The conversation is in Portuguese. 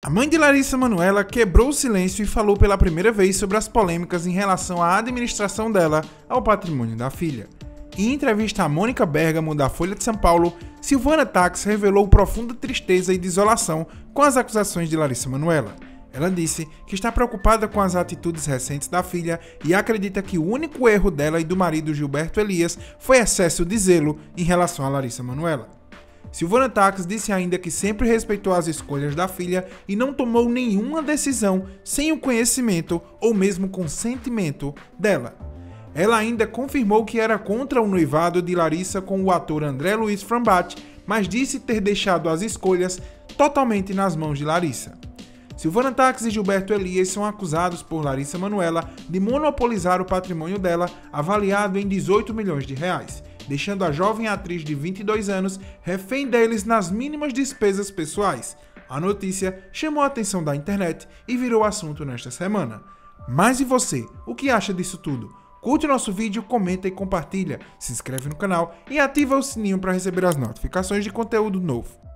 A mãe de Larissa Manoela quebrou o silêncio e falou pela primeira vez sobre as polêmicas em relação à administração dela ao patrimônio da filha. Em entrevista a Mônica Bergamo, da Folha de São Paulo, Silvana Taques revelou profunda tristeza e desolação com as acusações de Larissa Manoela. Ela disse que está preocupada com as atitudes recentes da filha e acredita que o único erro dela e do marido Gilberto Elias foi excesso de zelo em relação a Larissa Manoela. Silvana Taques disse ainda que sempre respeitou as escolhas da filha e não tomou nenhuma decisão sem o conhecimento ou mesmo consentimento dela. Ela ainda confirmou que era contra o noivado de Larissa com o ator André Luiz Frambat, mas disse ter deixado as escolhas totalmente nas mãos de Larissa. Silvana Taques e Gilberto Elias são acusados por Larissa Manoela de monopolizar o patrimônio dela, avaliado em 18 milhões de reais. Deixando a jovem atriz de 22 anos refém deles nas mínimas despesas pessoais. A notícia chamou a atenção da internet e virou assunto nesta semana. Mas e você? O que acha disso tudo? Curte o nosso vídeo, comenta e compartilha, se inscreve no canal e ativa o sininho para receber as notificações de conteúdo novo.